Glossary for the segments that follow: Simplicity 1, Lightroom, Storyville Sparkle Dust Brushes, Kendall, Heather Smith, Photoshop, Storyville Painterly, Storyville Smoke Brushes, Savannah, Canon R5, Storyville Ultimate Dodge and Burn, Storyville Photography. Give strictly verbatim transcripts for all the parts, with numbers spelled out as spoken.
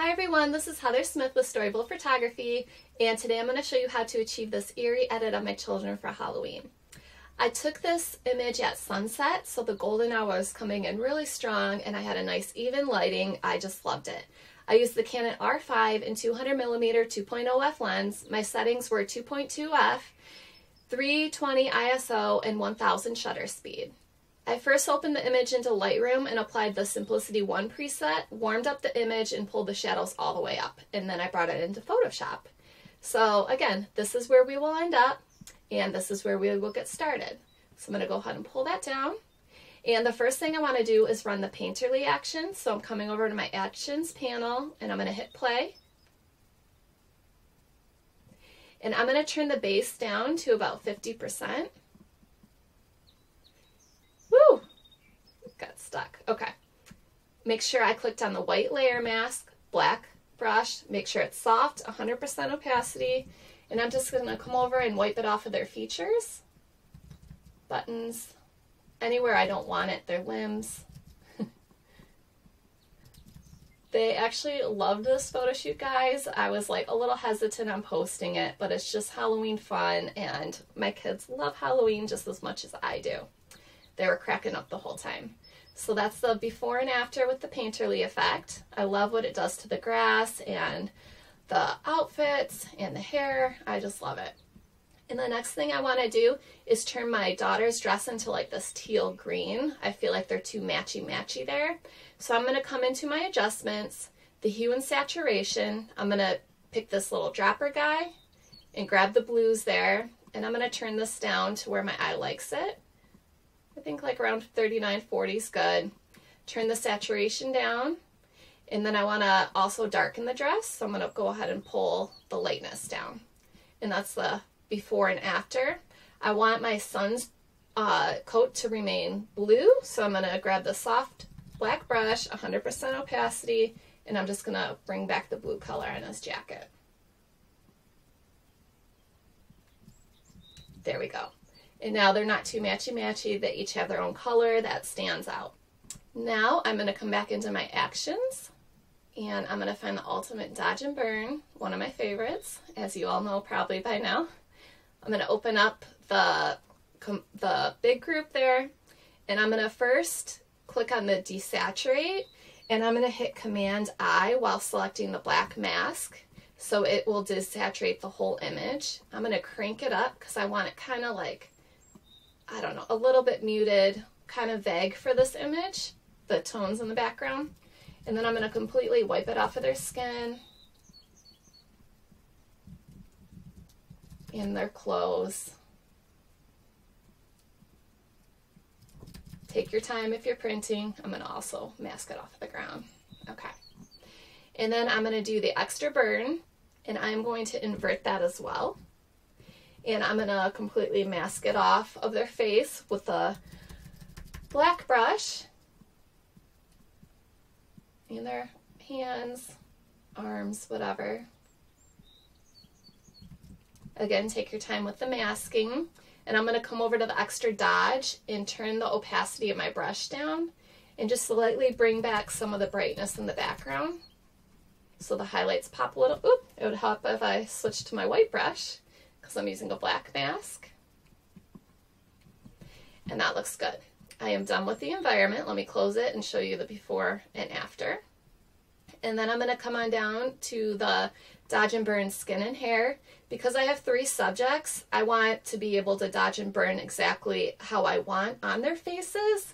Hi everyone, this is Heather Smith with Storyville Photography, and today I'm going to show you how to achieve this eerie edit on my children for Halloween. I took this image at sunset, so the golden hour was coming in really strong and I had a nice even lighting. I just loved it. I used the Canon R five and two hundred millimeter two point oh F lens. My settings were two point two F, three twenty I S O, and one thousand shutter speed. I first opened the image into Lightroom and applied the Simplicity one preset, warmed up the image, and pulled the shadows all the way up, and then I brought it into Photoshop. So again, this is where we will end up, and this is where we will get started. So I'm going to go ahead and pull that down, and the first thing I want to do is run the Painterly action, so I'm coming over to my Actions panel, and I'm going to hit play, and I'm going to turn the base down to about fifty percent. Got stuck. Okay. Make sure I clicked on the white layer mask, black brush, make sure it's soft, one hundred percent opacity, and I'm just going to come over and wipe it off of their features, buttons, anywhere I don't want it, their limbs. They actually loved this photo shoot, guys. I was like a little hesitant on posting it, but it's just Halloween fun, and my kids love Halloween just as much as I do. They were cracking up the whole time. So that's the before and after with the Painterly effect. I love what it does to the grass and the outfits and the hair. I just love it. And the next thing I want to do is turn my daughter's dress into like this teal green. I feel like they're too matchy-matchy there. So I'm going to come into my adjustments, the hue and saturation. I'm going to pick this little dropper guy and grab the blues there. And I'm going to turn this down to where my eye likes it. I think like around thirty-nine, forty is good. Turn the saturation down, and then I want to also darken the dress, so I'm going to go ahead and pull the lightness down. And that's the before and after. I want my son's uh, coat to remain blue, so I'm going to grab the soft black brush, one hundred percent opacity, and I'm just going to bring back the blue color on his jacket. There we go. And now they're not too matchy-matchy, they each have their own color that stands out. Now I'm going to come back into my actions, and I'm going to find the Ultimate Dodge and Burn, one of my favorites, as you all know probably by now. I'm going to open up the, the big group there, and I'm going to first click on the Desaturate, and I'm going to hit Command I while selecting the black mask, so it will desaturate the whole image. I'm going to crank it up because I want it kind of like, I don't know, a little bit muted, kind of vague for this image, the tones in the background. And then I'm going to completely wipe it off of their skin and their clothes. Take your time if you're printing. I'm going to also mask it off of the ground. Okay. And then I'm going to do the extra burn, and I'm going to invert that as well. And I'm going to completely mask it off of their face with a black brush. And their hands, arms, whatever. Again, take your time with the masking. And I'm going to come over to the extra dodge and turn the opacity of my brush down and just slightly bring back some of the brightness in the background. So the highlights pop a little. Oop, it would help if I switched to my white brush, because I'm using a black mask. And that looks good. I am done with the environment. Let me close it and show you the before and after. And then I'm going to come on down to the Dodge and Burn Skin and Hair. Because I have three subjects, I want to be able to dodge and burn exactly how I want on their faces,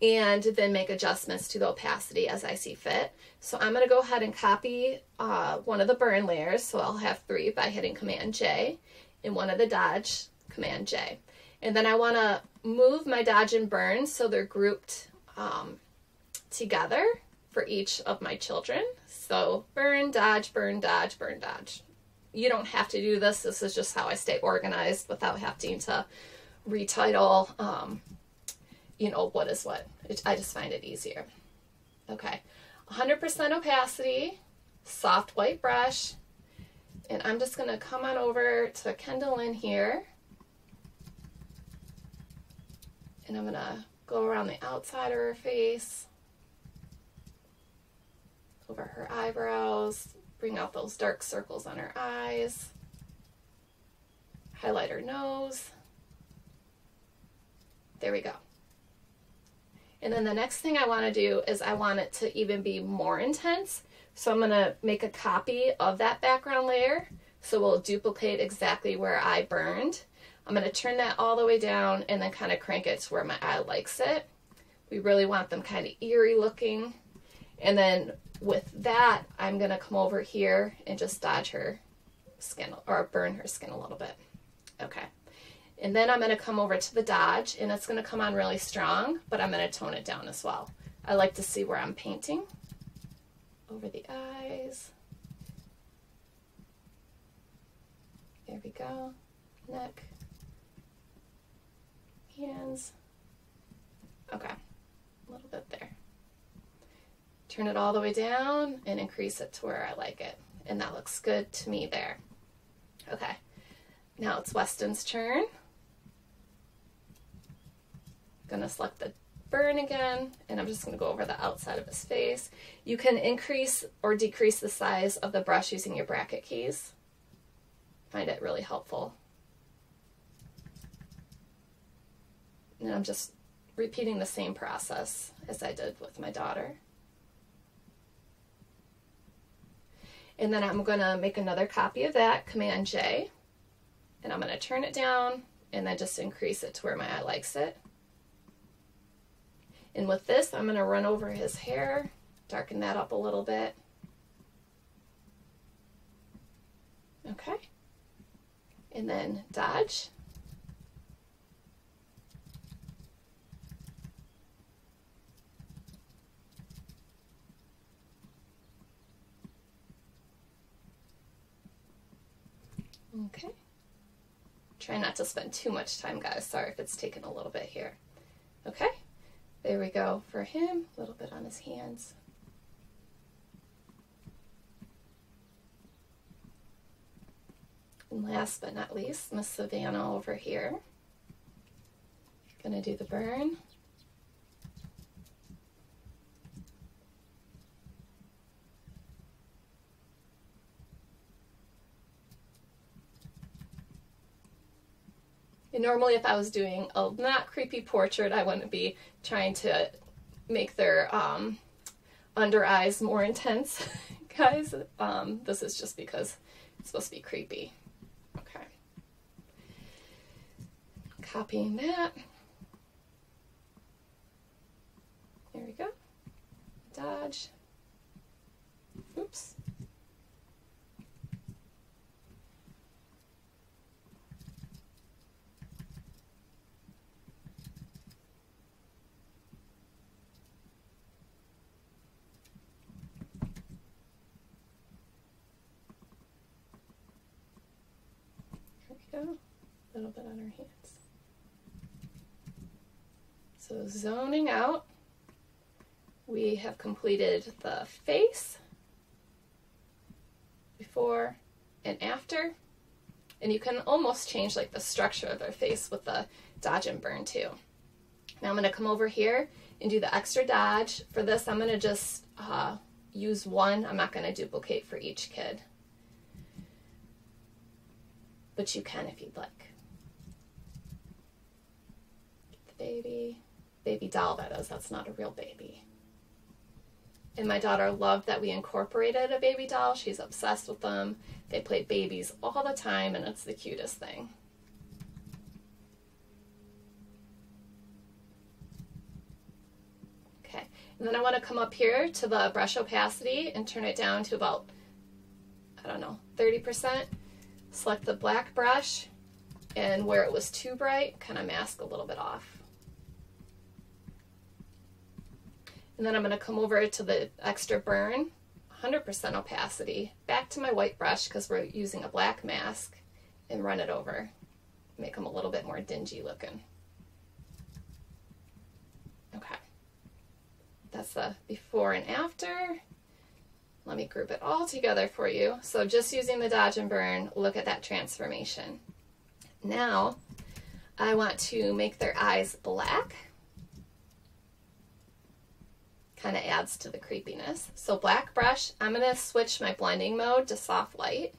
and then make adjustments to the opacity as I see fit. So I'm going to go ahead and copy uh, one of the burn layers, so I'll have three, by hitting Command J, and one of the dodge, Command J. And then I want to move my dodge and burn so they're grouped um, together for each of my children. So burn, dodge, burn, dodge, burn, dodge. You don't have to do this, this is just how I stay organized without having to retitle um, you know, what is what. It, I just find it easier. Okay, one hundred percent opacity, soft white brush, and I'm just going to come on over to Kendall in here, and I'm going to go around the outside of her face, over her eyebrows, bring out those dark circles on her eyes, highlight her nose. There we go. And then the next thing I want to do is I want it to even be more intense. So I'm going to make a copy of that background layer. So we'll duplicate exactly where I burned. I'm going to turn that all the way down and then kind of crank it to where my eye likes it. We really want them kind of eerie looking. And then with that, I'm going to come over here and just dodge her skin or burn her skin a little bit. Okay. And then I'm going to come over to the dodge, and it's going to come on really strong, but I'm going to tone it down as well. I like to see where I'm painting. Over the eyes. There we go. Neck. Hands. Okay. A little bit there. Turn it all the way down and increase it to where I like it. And that looks good to me there. Okay. Now it's Weston's turn. Gonna select the burn again, and I'm just going to go over the outside of his face. You can increase or decrease the size of the brush using your bracket keys. I find it really helpful. And I'm just repeating the same process as I did with my daughter. And then I'm going to make another copy of that, Command J, and I'm going to turn it down and then just increase it to where my eye likes it. And with this, I'm going to run over his hair, darken that up a little bit. Okay. And then dodge. Okay. Try not to spend too much time, guys. Sorry if it's taken a little bit here. Okay. There we go for him, a little bit on his hands. And last but not least, Miss Savannah over here. Gonna do the burn. Normally, if I was doing a not creepy portrait, I wouldn't be trying to make their um, under eyes more intense, guys. Um, this is just because it's supposed to be creepy. Okay. Copying that. There we go. Dodge. Oops. A little bit on our hands. So zoning out, we have completed the face, before and after, and you can almost change like the structure of their face with the dodge and burn too. Now I'm going to come over here and do the extra dodge. For this, I'm going to just uh, use one. I'm not going to duplicate for each kid, but you can if you'd like. Baby, baby doll, that is, that's not a real baby. And my daughter loved that we incorporated a baby doll. She's obsessed with them. They play babies all the time, and it's the cutest thing. Okay, and then I want to come up here to the brush opacity and turn it down to about, I don't know, thirty percent. Select the black brush, and where it was too bright, kind of mask a little bit off. And then I'm going to come over to the extra burn, one hundred percent opacity, back to my white brush because we're using a black mask, and run it over. Make them a little bit more dingy looking. Okay. That's the before and after. Let me group it all together for you. So just using the dodge and burn, look at that transformation. Now, I want to make their eyes black. kind of adds to the creepiness. So black brush, I'm going to switch my blending mode to soft light,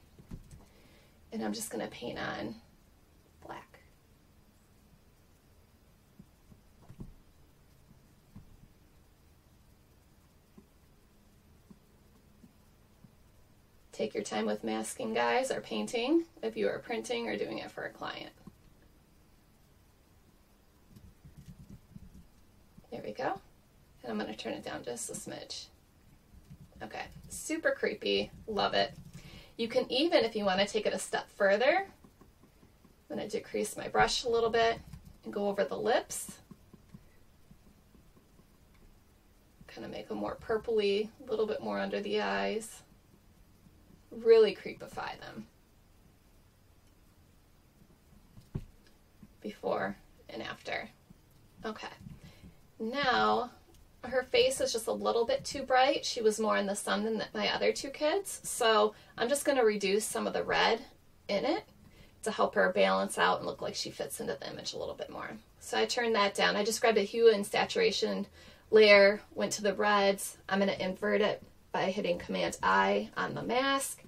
and I'm just going to paint on black. Take your time with masking, guys, or painting if you are printing or doing it for a client. There we go. And I'm going to turn it down just a smidge. Okay, super creepy, love it. You can even, if you want to take it a step further, I'm going to decrease my brush a little bit and go over the lips. Kind of make them more purpley, a little bit more under the eyes. Really creepify them. Before and after. Okay, now her face is just a little bit too bright. She was more in the sun than my other two kids. So I'm just going to reduce some of the red in it to help her balance out and look like she fits into the image a little bit more. So I turned that down. I just grabbed a hue and saturation layer, went to the reds. I'm going to invert it by hitting Command I on the mask,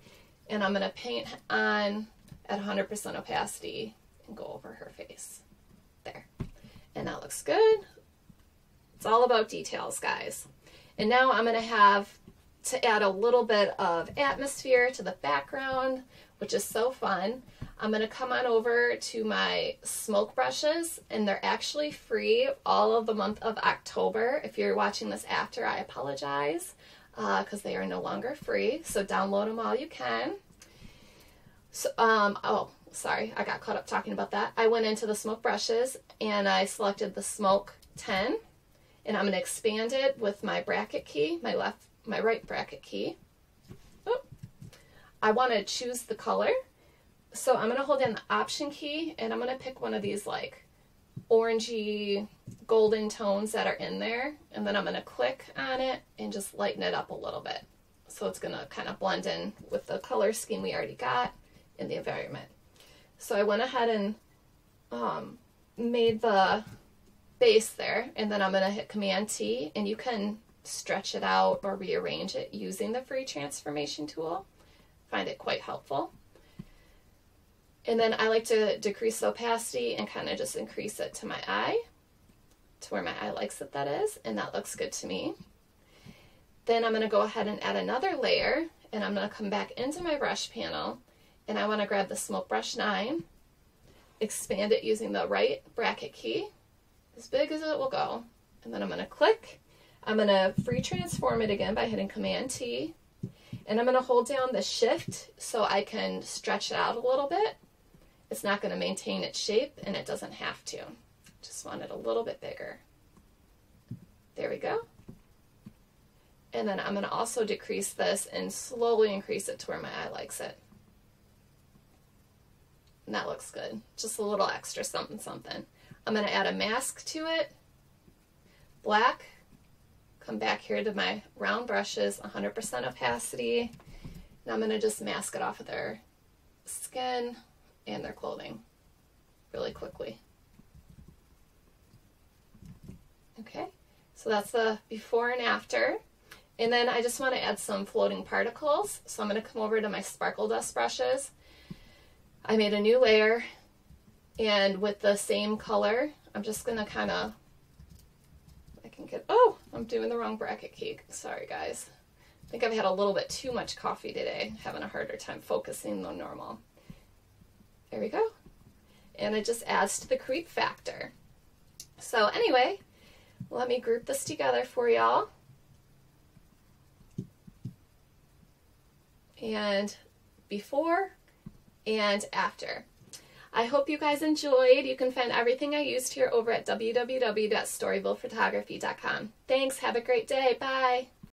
and I'm going to paint on at one hundred percent opacity and go over her face. There. And that looks good. It's all about details, guys. And now I'm going to have to add a little bit of atmosphere to the background, which is so fun. I'm going to come on over to my smoke brushes, and they're actually free all of the month of October. If you're watching this after, I apologize because uh, they are no longer free. So download them while you can. So, um, oh, sorry, I got caught up talking about that. I went into the smoke brushes and I selected the Smoke ten. And I'm going to expand it with my bracket key, my left, my right bracket key. Oh, I want to choose the color. So I'm going to hold down the Option key, and I'm going to pick one of these like orangey, golden tones that are in there. And then I'm going to click on it and just lighten it up a little bit. So it's going to kind of blend in with the color scheme we already got in the environment. So I went ahead and um, made the base there, and then I'm going to hit Command T, and you can stretch it out or rearrange it using the free transformation tool. I find it quite helpful. And then I like to decrease opacity and kind of just increase it to my eye, to where my eye likes it, that is, and that looks good to me. Then I'm going to go ahead and add another layer, and I'm going to come back into my brush panel, and I want to grab the Smoke Brush nine, expand it using the right bracket key, as big as it will go, and then I'm going to click. I'm going to free transform it again by hitting Command T, and I'm going to hold down the Shift so I can stretch it out a little bit. It's not going to maintain its shape, and it doesn't have to. Just want it a little bit bigger. There we go. And then I'm going to also decrease this and slowly increase it to where my eye likes it. And that looks good. Just a little extra something something. I'm going to add a mask to it, black, come back here to my round brushes, one hundred percent opacity, and I'm going to just mask it off of their skin and their clothing really quickly. Okay, so that's the before and after. And then I just want to add some floating particles, so I'm going to come over to my Sparkle Dust brushes. I made a new layer. And with the same color, I'm just going to kind of, I can get, oh, I'm doing the wrong bracket key. Sorry, guys. I think I've had a little bit too much coffee today, having a harder time focusing than normal. There we go. And it just adds to the creep factor. So anyway, let me group this together for y'all. And before and after. I hope you guys enjoyed. You can find everything I used here over at w w w dot storyville photography dot com. Thanks. Have a great day. Bye.